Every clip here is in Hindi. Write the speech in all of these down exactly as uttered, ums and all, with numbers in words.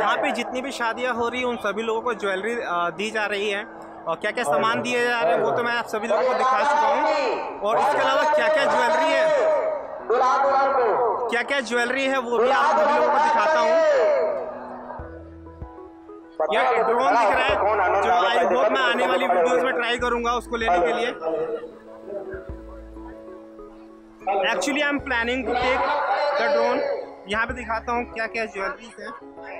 यहाँ पे जितनी भी शादियाँ हो रही हैं उन सभी लोगों को ज्वेलरी दी जा रही है, और क्या क्या सामान दिए जा रहे हैं वो तो मैं आप सभी लोगों को दिखा चुका हूँ। और इसके अलावा क्या क्या ज्वेलरी है, क्या क्या ज्वेलरी है वो भी आप सभी लोगों को दिखाता हूँ। यह ड्रोन दिख रहा है जो आई होप मैं आने वाली वीडियोज में ट्राई करूंगा उसको लेने के लिए। Actually I am planning to take the drone. यहाँ पे दिखाता हूँ क्या क्या ज्वेलरीज है।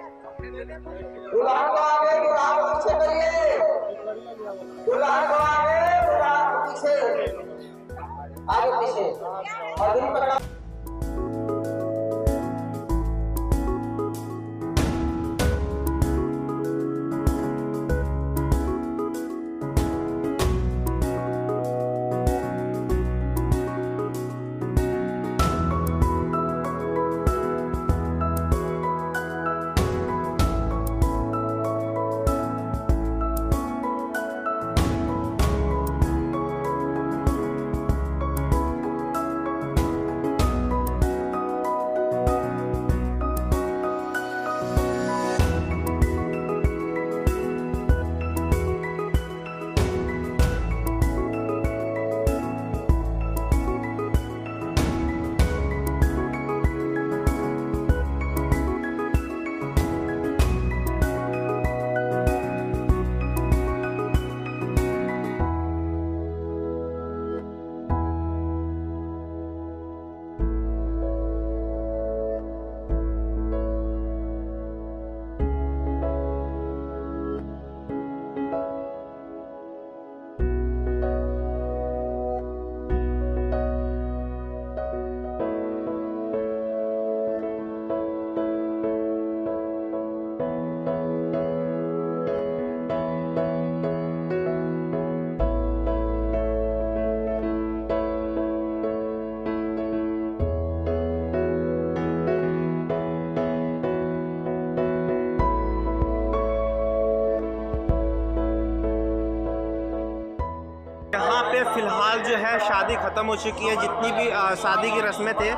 फिलहाल जो है शादी खत्म हो चुकी है, जितनी भी शादी की रस्में थे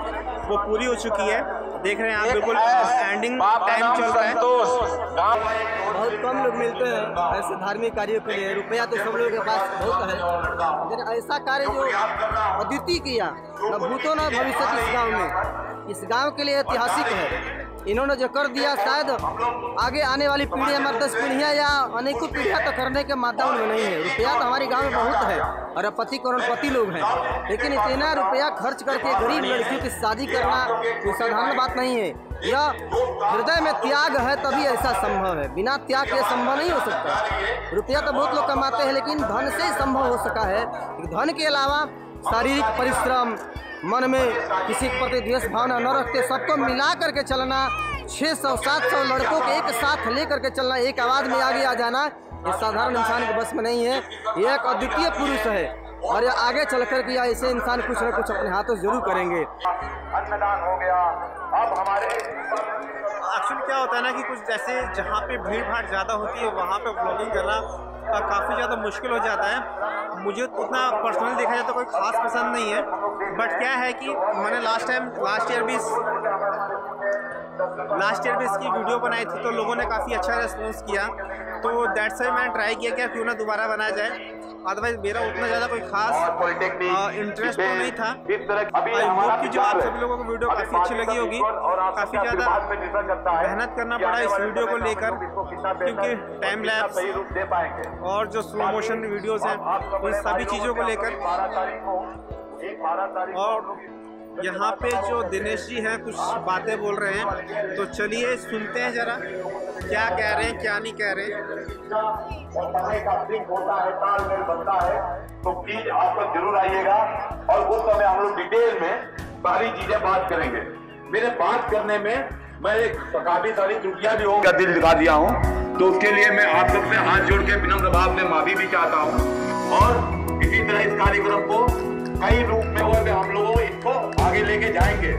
वो पूरी हो चुकी है। देख रहे हैं आप, बिल्कुल एंडिंग टाइम चल रहा है। बहुत कम लोग मिलते हैं ऐसे धार्मिक कार्यों के लिए। रुपया तो सब लोगों के पास होता है, लेकिन ऐसा कार्य जो अदिति किया न भूतो न भविष्य इस गाँव में, इस गाँव के लिए ऐतिहासिक है। इन्होंने जो कर दिया शायद आगे आने वाली पीढ़ी हमारे दस पीढ़ियाँ या अनेकों पीढ़ियाँ तो करने के माध्यम में नहीं है। रुपया तो हमारे गांव में बहुत है और पति करोड़पति लोग हैं, लेकिन इतना रुपया खर्च करके गरीब लड़कियों की शादी करना कोई साधारण बात नहीं है। यह हृदय में त्याग है तभी ऐसा संभव है, बिना त्याग के संभव नहीं हो सकता। रुपया तो बहुत लोग कमाते हैं, लेकिन धन से ही संभव हो सका है। धन के अलावा शारीरिक परिश्रम, मन में किसी के प्रति द्वेष भावना न रखते, सबको मिला करके चलना, छः सौ सात सौ लड़कों को एक साथ लेकर के चलना, एक आवाज़ में आगे आ जाना, ये साधारण इंसान के बस में नहीं है। ये एक अद्वितीय पुरुष है और ये आगे चल कर के ऐसे इंसान कुछ न कुछ अपने हाथों जरूर करेंगे। अन्नदान हो गया। अब हमारे एक्चुअली क्या होता है ना कि कुछ जैसे जहाँ पे भीड़ भाड़ ज़्यादा होती है वहाँ पे व्लॉगिंग करना काफ़ी ज़्यादा मुश्किल हो जाता है। मुझे उतना पर्सनली देखा जाए तो कोई खास पसंद नहीं है, बट क्या है कि मैंने लास्ट टाइम लास्ट ईयर भी लास्ट ईयर भी इसकी वीडियो बनाई थी तो लोगों ने काफ़ी अच्छा रेस्पॉन्स किया, तो दैट्स व्हाई मैंने ट्राई किया कि क्यों ना दोबारा बनाया जाए। अदरवाइज मेरा उतना ज़्यादा कोई खास इंटरेस्ट तो नहीं था। आई होप कि जो आप सभी लोगों को वीडियो काफ़ी अच्छी लगी होगी। काफ़ी ज़्यादा मेहनत करना पड़ा इस वीडियो को लेकर, क्योंकि टाइम लैप्स और जो स्लो मोशन वीडियोस हैं उन सभी चीज़ों को लेकर। और यहाँ पे जो दिनेश जी हैं कुछ बातें बोल रहे हैं, तो चलिए सुनते हैं ज़रा क्या कह रहे हैं क्या नहीं कह रहे हैं। तो प्लीज आप लोग जरूर आइएगा और उस समय हम लोग डिटेल में सारी चीजें बात करेंगे। मेरे बात करने में मैं काफी सारी त्रुटियां भी होंगी दिल दिखा दिया हूँ, तो उसके लिए मैं आप सबसे हाथ जोड़ के विनम्र भाव में माफी भी चाहता हूँ। और इसी तरह इस कार्यक्रम को कई रूप में और हम लोगों इसको आगे लेके जाएंगे,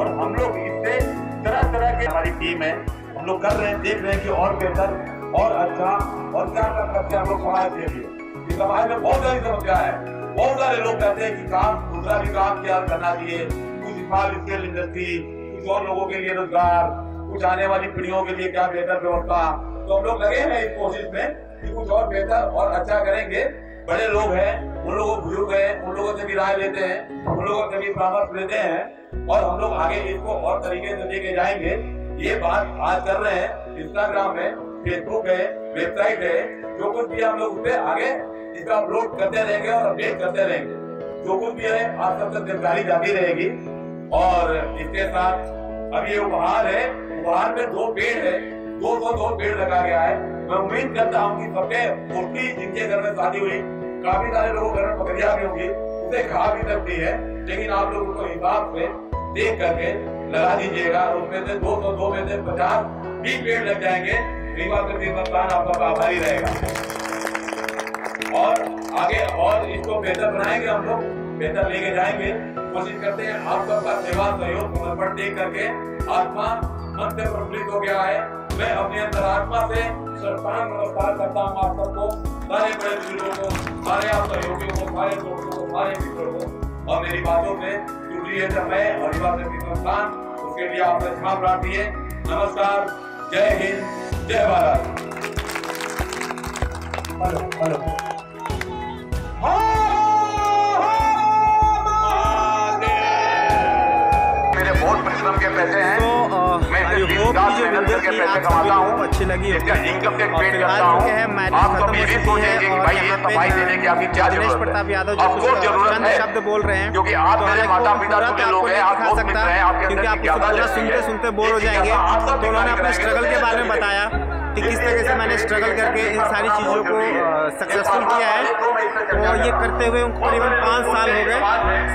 और हम लोग इससे तरह तरह के हमारी टीम है, हम लोग कर रहे हैं, देख रहे हैं कि और बेहतर और अच्छा और क्या कर सकते हैं हम लोग समाज के लिए। समाज में बहुत सारी समस्या है, बहुत सारे लोग कहते हैं कि काम दूसरा भी काम क्या करना चाहिए, कुछ स्मॉल स्केल इंडस्ट्री, कुछ और लोगों के लिए रोजगार, कुछ आने वाली पीढ़ियों के लिए क्या बेहतर व्यवस्था। तो हम लोग लगे हैं इस कोशिश में कि कुछ और बेहतर और अच्छा करेंगे। बड़े लोग हैं, उन लोगों बुजुर्ग हैं, उन लोगों से भी राय लेते हैं, उन लोगों से भी परामर्श लेते हैं और हम लोग आगे इसको और तरीके से लेके जाएंगे। ये बात आज कर रहे हैं, इंस्टाग्राम है, फेसबुक है, वेबसाइट है, जो कुछ भी हम लोग उससे आगे इसका अपलोड करते रहेंगे और अपडेट करते रहेंगे। जो कुछ भी है आप सब तक जानकारी जाती रहेगी। और इसके साथ अब ये उपहार है, उपहार में दो पेड़ है, दो सौ दो पेड़ लगा गया है। मैं उम्मीद करता हूँ कि सबके मुर्गी जिनके घर में शादी हुई, काफी सारे लोगों घर में बकरियां भी होंगी, उसे खा भी सकती है, लेकिन आप लोग उसको हिसाब से देख करके लगा दीजिएगा। उसमें से दो सौ दो में से पचास भी पेड़ लग जाएंगे। संस्थान आपका आभारी रहेगा और आगे और इसको बेहतर बनाएंगे, हम लोग बेहतर लेके जाएंगे। कोशिश करते हैं आप सबका सेवा सहयोग समर्पण देख करके आत्मा मन से प्रफुल्लित हो गया है। मैं अपने अंतरात्मा से सर्वप्रथम नमस्कार करता हूँ आप सबको, सारे बड़े बुजुर्गों को, सारे आप सहयोगियों को, सारे दोस्तों को, सारे मित्रों को। और मेरी बातों में जुड़ी है जब मैं और संस्थान, उसके लिए आप क्षमा प्रार्थी है। नमस्कार, जय हिंद, जय भारत। हेलो हेलो अच्छी लगी दिनेश प्रताप यादव चंद शब्द बोल रहे हैं, क्योंकि आपको पूरा सुनते सुनते बोर हो जाएंगे। तो उन्होंने अपने स्ट्रगल के बारे में बताया कि किस तरह से मैंने स्ट्रगल करके इन सारी चीज़ों को सक्सेसफुल किया है। तो ये करते हुए उनको करीबन पाँच साल हो गए।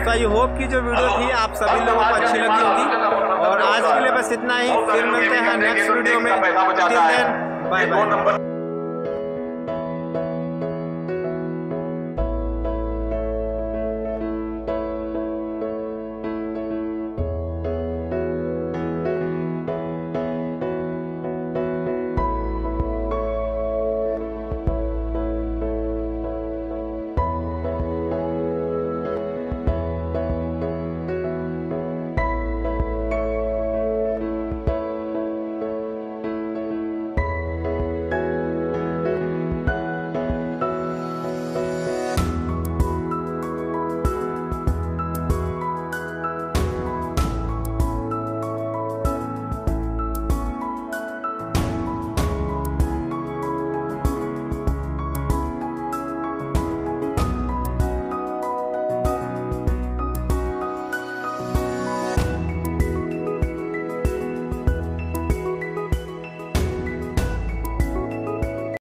तो आई होप की जो वीडियो थी आप सभी लोगों को अच्छी लगी होगी। और आज के लिए बस इतना ही, फिर मिलते हैं नेक्स्ट वीडियो में। Bye bye.